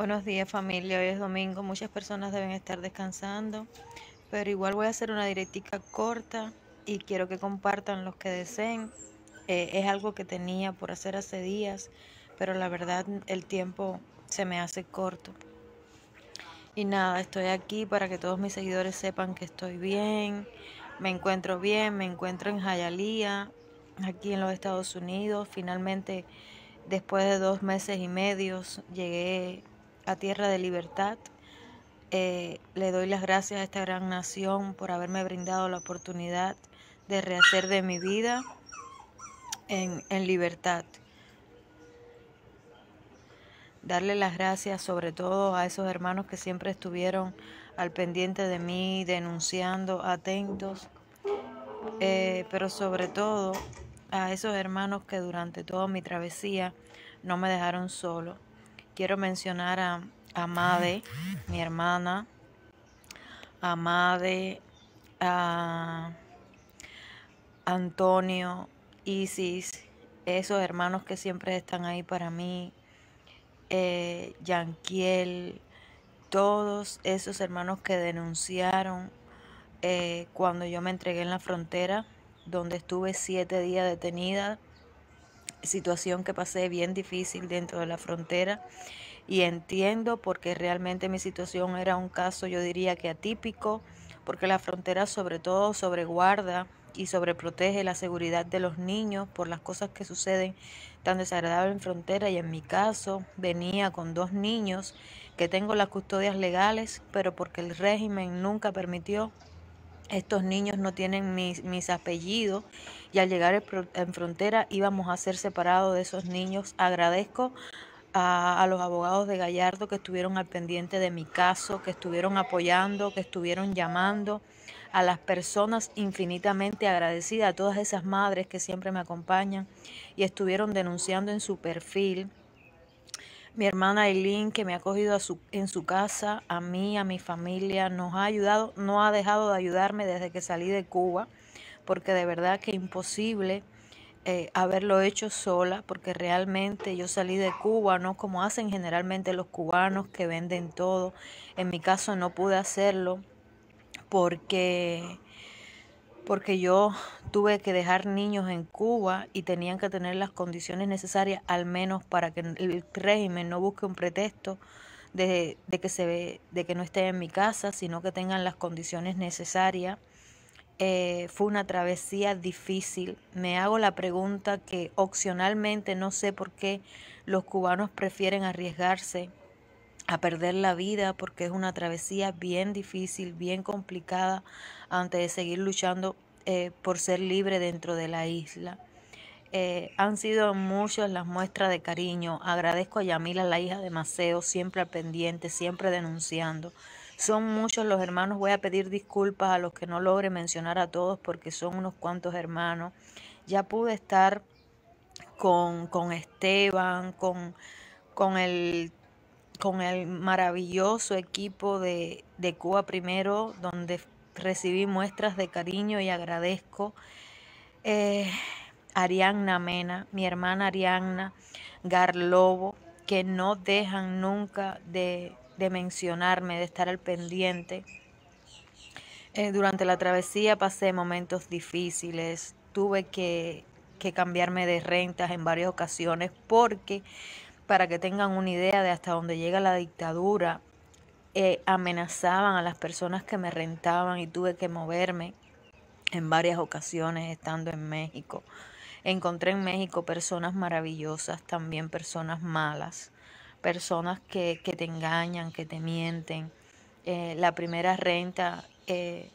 Buenos días, familia. Hoy es domingo. Muchas personas deben estar descansando, pero igual voy a hacer una directica corta y quiero que compartan los que deseen. Es algo que tenía por hacer hace días, pero la verdad el tiempo se me hace corto. Y nada, estoy aquí para que todos mis seguidores sepan que estoy bien, me encuentro en Hialeah, aquí en los Estados Unidos. Finalmente, después de 2 meses y medio, llegué a Tierra de Libertad. Le doy las gracias a esta gran nación por haberme brindado la oportunidad de rehacer de mi vida en libertad. Darle las gracias sobre todo a esos hermanos que siempre estuvieron al pendiente de mí, denunciando, atentos, pero sobre todo a esos hermanos que durante toda mi travesía no me dejaron solo. Quiero mencionar a Made, mi hermana, a Made, a Antonio, Isis, esos hermanos que siempre están ahí para mí, Yanquiel, todos esos hermanos que denunciaron cuando yo me entregué en la frontera, donde estuve 7 días detenida, situación que pasé bien difícil dentro de la frontera, y entiendo porque realmente mi situación era un caso, yo diría que atípico, porque la frontera sobre todo sobreguarda y sobreprotege la seguridad de los niños por las cosas que suceden tan desagradables en frontera, y en mi caso venía con 2 niños que tengo las custodias legales, pero porque el régimen nunca permitió. Estos niños no tienen mis apellidos, y al llegar en frontera íbamos a ser separados de esos niños. Agradezco a los abogados de Gallardo que estuvieron al pendiente de mi caso, que estuvieron apoyando, que estuvieron llamando, a las personas infinitamente agradecidas, a todas esas madres que siempre me acompañan y estuvieron denunciando en su perfil. Mi hermana Aileen, que me ha acogido en su casa, a mí, a mi familia, nos ha ayudado, no ha dejado de ayudarme desde que salí de Cuba, porque de verdad que imposible haberlo hecho sola, porque realmente yo salí de Cuba, no como hacen generalmente los cubanos que venden todo. En mi caso no pude hacerlo porque yo tuve que dejar niños en Cuba y tenían que tener las condiciones necesarias, al menos para que el régimen no busque un pretexto de que no esté en mi casa, sino que tengan las condiciones necesarias. Fue una travesía difícil. Me hago la pregunta que opcionalmente no sé por qué los cubanos prefieren arriesgarse a perder la vida, porque es una travesía bien difícil, bien complicada, antes de seguir luchando por ser libre dentro de la isla. Han sido muchas las muestras de cariño. Agradezco a Yamila, la hija de Maceo, siempre al pendiente, siempre denunciando. Son muchos los hermanos. Voy a pedir disculpas a los que no logre mencionar a todos, porque son unos cuantos hermanos. Ya pude estar con Esteban, con el maravilloso equipo de Cuba Primero, donde recibí muestras de cariño y agradezco. Arianna Mena, mi hermana Arianna Gar Lobo, que no dejan nunca de mencionarme, de estar al pendiente. Durante la travesía pasé momentos difíciles, tuve que cambiarme de rentas en varias ocasiones, porque para que tengan una idea de hasta dónde llega la dictadura, amenazaban a las personas que me rentaban y tuve que moverme en varias ocasiones estando en México. Encontré en México personas maravillosas, también personas malas, personas que te engañan, que te mienten. La primera renta que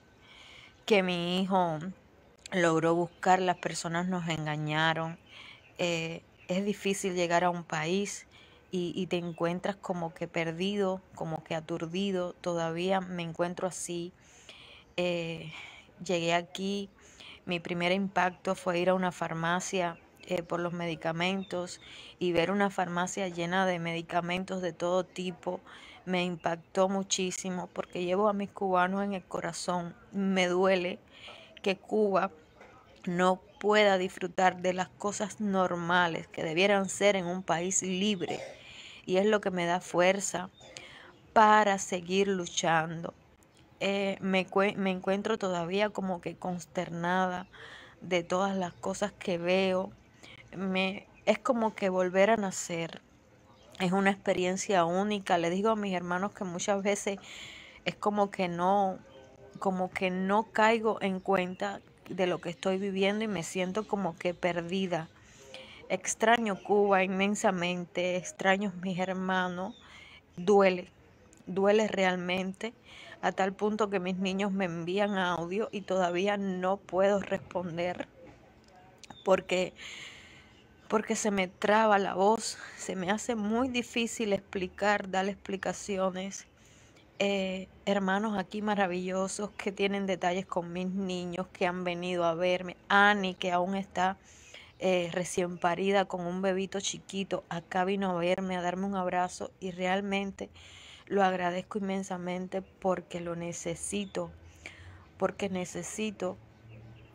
mi hijo logró buscar, las personas nos engañaron. Es difícil llegar a un país y te encuentras como que perdido, como que aturdido. Todavía me encuentro así. Llegué aquí, mi primer impacto fue ir a una farmacia por los medicamentos, y ver una farmacia llena de medicamentos de todo tipo me impactó muchísimo, porque llevo a mis cubanos en el corazón. Me duele que Cuba no pueda disfrutar de las cosas normales que debieran ser en un país libre. y es lo que me da fuerza para seguir luchando. Me encuentro todavía como que consternada de todas las cosas que veo. Es como que volver a nacer. Es una experiencia única. Le digo a mis hermanos que muchas veces es como que no caigo en cuenta de lo que estoy viviendo y me siento como que perdida. Extraño Cuba inmensamente, extraño a mis hermanos. Duele, duele realmente, a tal punto que mis niños me envían audio y todavía no puedo responder porque se me traba la voz, se me hace muy difícil explicar, dar explicaciones. Hermanos aquí maravillosos que tienen detalles con mis niños, que han venido a verme. Annie, que aún está recién parida con un bebito chiquito, acá vino a verme, a darme un abrazo, y realmente lo agradezco inmensamente porque lo necesito, porque necesito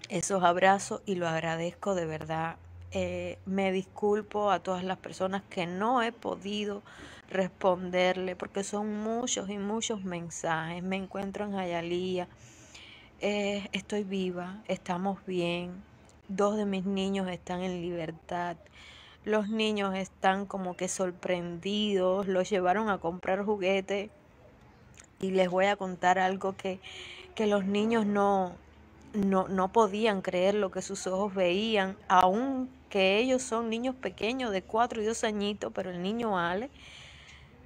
esos abrazos y lo agradezco de verdad. Me disculpo a todas las personas que no he podido responderle porque son muchos y muchos mensajes. Me encuentro en Hialeah, estoy viva, estamos bien, 2 de mis niños están en libertad. Los niños están como que sorprendidos, los llevaron a comprar juguetes y les voy a contar algo que los niños no podían creer lo que sus ojos veían, aunque ellos son niños pequeños de 4 y 2 añitos, pero el niño Ale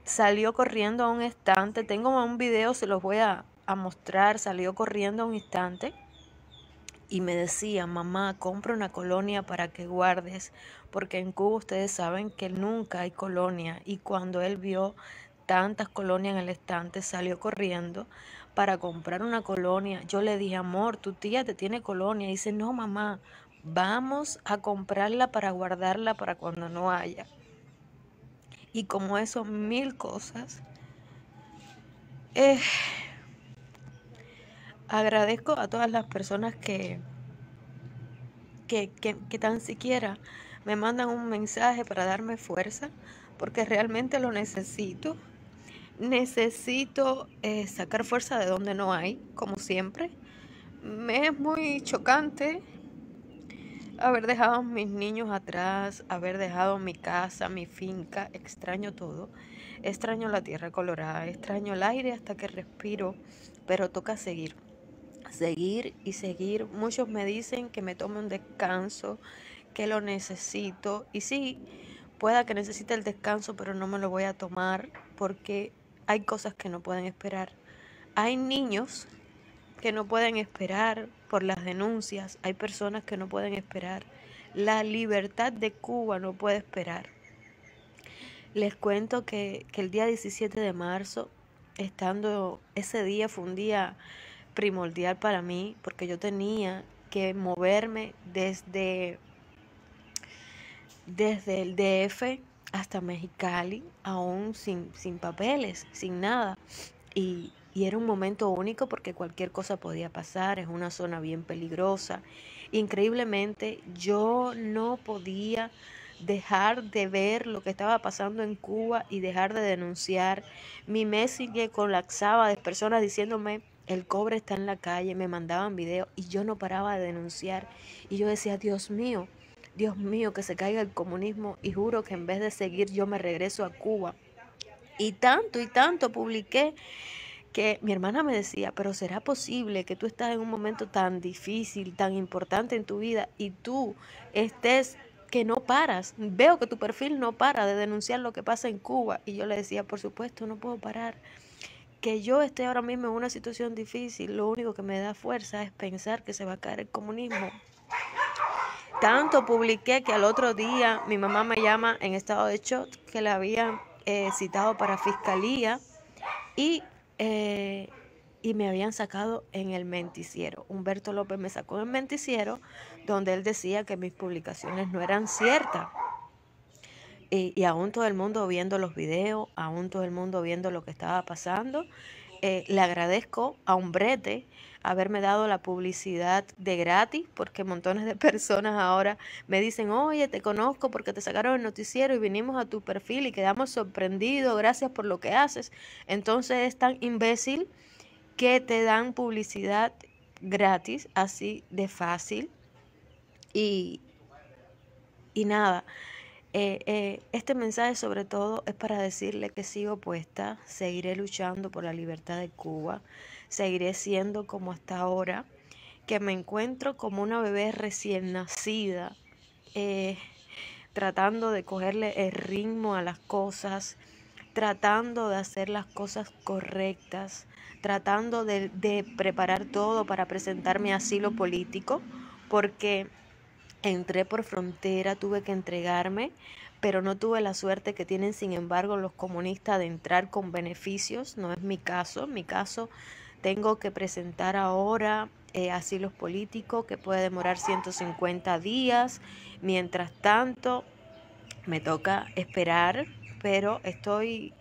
salió corriendo a un estante. Tengo un video, se los voy a mostrar. Salió corriendo a un estante y me decía: mamá, compra una colonia para que guardes, porque en Cuba ustedes saben que nunca hay colonia. Y cuando él vio tantas colonias en el estante, salió corriendo para comprar una colonia. Yo le dije: amor, tu tía te tiene colonia. Y dice: no, mamá, vamos a comprarla para guardarla para cuando no haya. Y como eso, 1000 cosas. Agradezco a todas las personas que tan siquiera me mandan un mensaje para darme fuerza, porque realmente lo necesito. Necesito sacar fuerza de donde no hay, como siempre. Me es muy chocante haber dejado a mis niños atrás, haber dejado mi casa, mi finca. Extraño todo. Extraño la tierra colorada, extraño el aire hasta que respiro, pero toca seguir, seguir y seguir. Muchos me dicen que me tome un descanso, que lo necesito. Y sí, pueda que necesite el descanso, pero no me lo voy a tomar porque hay cosas que no pueden esperar. Hay niños que no pueden esperar por las denuncias, hay personas que no pueden esperar. La libertad de Cuba no puede esperar. Les cuento que el día 17 de marzo, ese día fue un día primordial para mí, porque yo tenía que moverme desde el DF hasta Mexicali, aún sin papeles, sin nada, y era un momento único porque cualquier cosa podía pasar. Es una zona bien peligrosa. Increíblemente, yo no podía dejar de ver lo que estaba pasando en Cuba y dejar de denunciar. Mi Messenger colapsaba de personas diciéndome: el cobre está en la calle. Me mandaban videos y yo no paraba de denunciar. Y yo decía: Dios mío, que se caiga el comunismo. Y juro que en vez de seguir, yo me regreso a Cuba. Y tanto publiqué que mi hermana me decía: pero ¿será posible que tú estás en un momento tan difícil, tan importante en tu vida, y tú estés que no paras? Veo que tu perfil no para de denunciar lo que pasa en Cuba. Y yo le decía: por supuesto, no puedo parar. Que yo esté ahora mismo en una situación difícil, lo único que me da fuerza es pensar que se va a caer el comunismo. Tanto publiqué que al otro día mi mamá me llama en estado de shock, que la habían citado para fiscalía y me habían sacado en el menticiero. Humberto López me sacó en el menticiero, donde él decía que mis publicaciones no eran ciertas. Y aún todo el mundo viendo los videos, aún todo el mundo viendo lo que estaba pasando. le agradezco a Humbrete haberme dado la publicidad de gratis, porque montones de personas ahora me dicen, oye, te conozco porque te sacaron el noticiero y vinimos a tu perfil y quedamos sorprendidos, gracias por lo que haces. Entonces es tan imbécil que te dan publicidad gratis, así de fácil. Y nada, este mensaje sobre todo es para decirle que sigo puesta, seguiré luchando por la libertad de Cuba, seguiré siendo como hasta ahora, que me encuentro como una bebé recién nacida, tratando de cogerle el ritmo a las cosas, tratando de hacer las cosas correctas, tratando de preparar todo para presentar mi asilo político, porque entré por frontera, tuve que entregarme, pero no tuve la suerte que tienen, sin embargo, los comunistas de entrar con beneficios. No es mi caso. En mi caso tengo que presentar ahora asilos políticos, que puede demorar 150 días. Mientras tanto, me toca esperar, pero estoy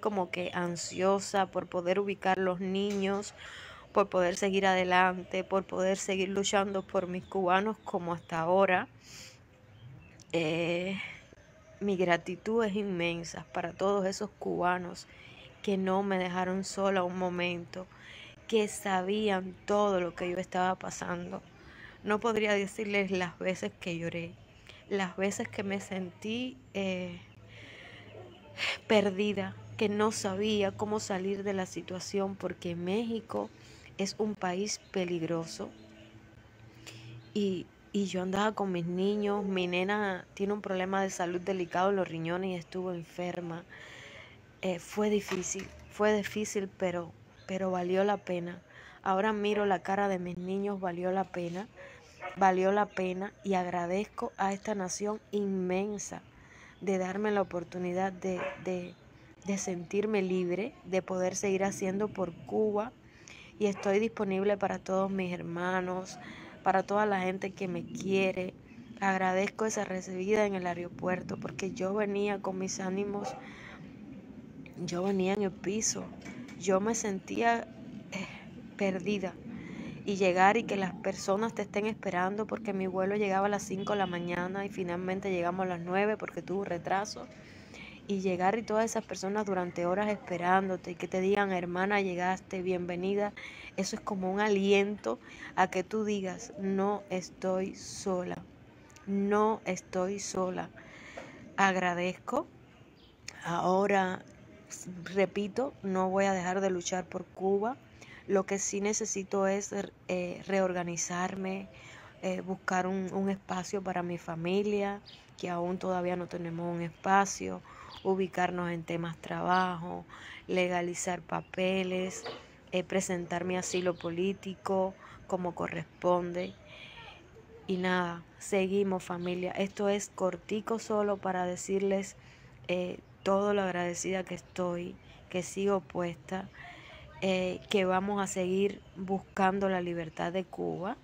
como que ansiosa por poder ubicar los niños, por poder seguir adelante, por poder seguir luchando por mis cubanos como hasta ahora. Mi gratitud es inmensa para todos esos cubanos que no me dejaron sola un momento, que sabían todo lo que yo estaba pasando. No podría decirles las veces que lloré, las veces que me sentí perdida, que no sabía cómo salir de la situación, porque México es un país peligroso y yo andaba con mis niños. Mi nena tiene un problema de salud delicado en los riñones y estuvo enferma. Fue difícil, pero valió la pena. Ahora miro la cara de mis niños, valió la pena y agradezco a esta nación inmensa de darme la oportunidad de sentirme libre, de poder seguir haciendo por Cuba. Y estoy disponible para todos mis hermanos, para toda la gente que me quiere. Agradezco esa recibida en el aeropuerto, porque yo venía con mis ánimos, yo venía en el piso, yo me sentía perdida. Y llegar y que las personas te estén esperando, porque mi vuelo llegaba a las 5 de la mañana y finalmente llegamos a las 9 porque tuvo retraso. Y llegar y todas esas personas durante horas esperándote y que te digan, hermana, llegaste, bienvenida. Eso es como un aliento a que tú digas, no estoy sola, no estoy sola. Agradezco. Ahora, repito, no voy a dejar de luchar por Cuba. Lo que sí necesito es reorganizarme, buscar un espacio para mi familia, que aún todavía no tenemos un espacio, ubicarnos en temas trabajo, legalizar papeles, presentar mi asilo político como corresponde. Y nada, seguimos, familia. Esto es cortico solo para decirles todo lo agradecida que estoy, que sigo puesta, que vamos a seguir buscando la libertad de Cuba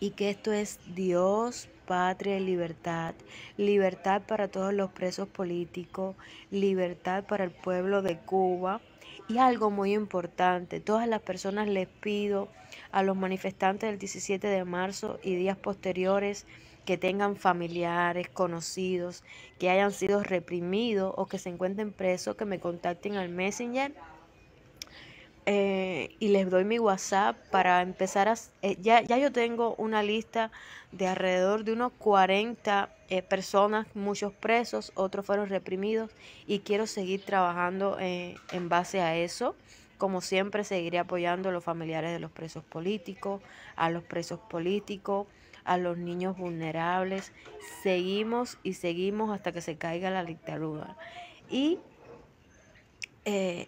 y que esto es Dios, patria y libertad, libertad para todos los presos políticos, libertad para el pueblo de Cuba. Y algo muy importante, todas las personas, les pido a los manifestantes del 17 de marzo y días posteriores que tengan familiares, conocidos, que hayan sido reprimidos o que se encuentren presos, que me contacten al Messenger. Y les doy mi WhatsApp para empezar a... ya yo tengo una lista de alrededor de unos 40 personas, muchos presos, otros fueron reprimidos, y quiero seguir trabajando en base a eso. Como siempre, seguiré apoyando a los familiares de los presos políticos, a los presos políticos, a los niños vulnerables. Seguimos y seguimos hasta que se caiga la dictadura. Y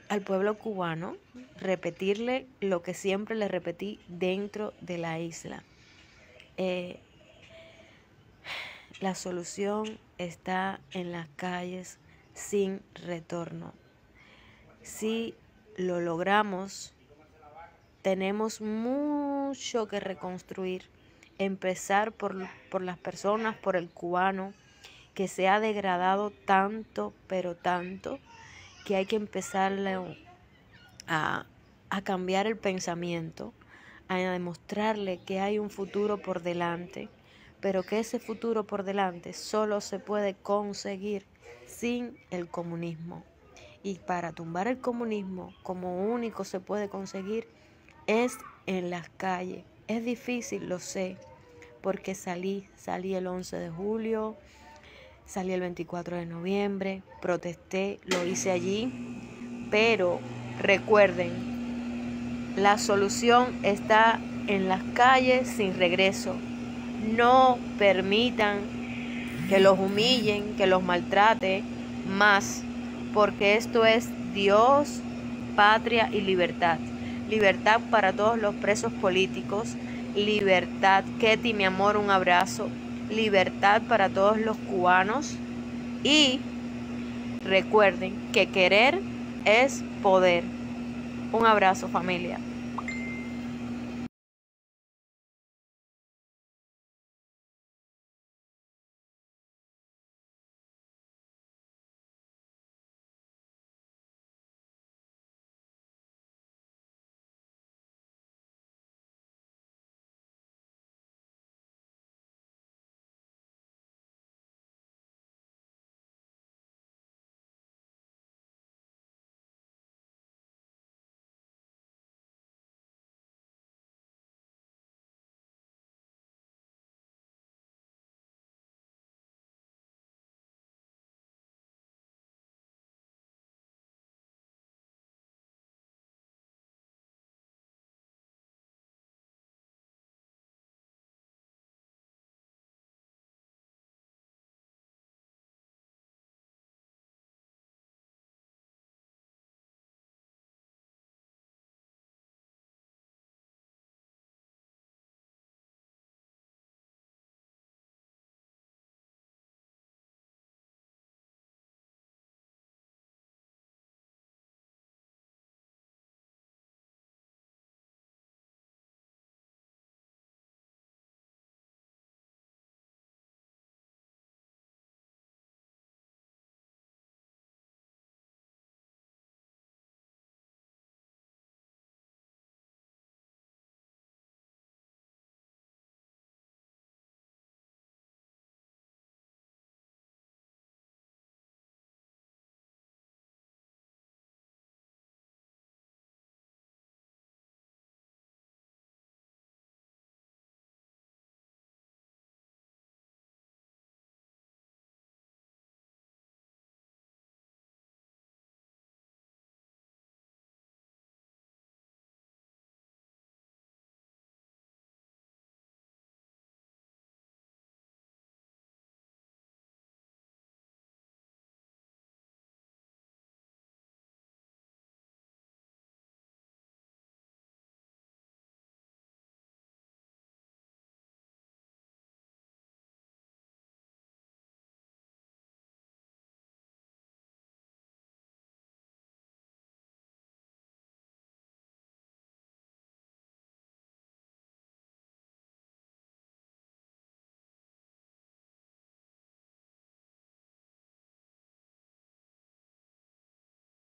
al pueblo cubano, repetirle lo que siempre le repetí dentro de la isla. La solución está en las calles sin retorno. Si lo logramos, tenemos mucho que reconstruir. Empezar por las personas, por el cubano, que se ha degradado tanto, pero tanto, que hay que empezarle a cambiar el pensamiento, a demostrarle que hay un futuro por delante, pero que ese futuro por delante solo se puede conseguir sin el comunismo. Y para tumbar el comunismo, como único se puede conseguir, es en las calles. Es difícil, lo sé, porque salí el 11 de julio, salí el 24 de noviembre, protesté, lo hice allí, pero recuerden, la solución está en las calles sin regreso. No permitan que los humillen, que los maltraten más, porque esto es Dios, patria y libertad. Libertad para todos los presos políticos, libertad, Ketty, mi amor, un abrazo, libertad para todos los cubanos. Y recuerden que querer es poder. Un abrazo, familia.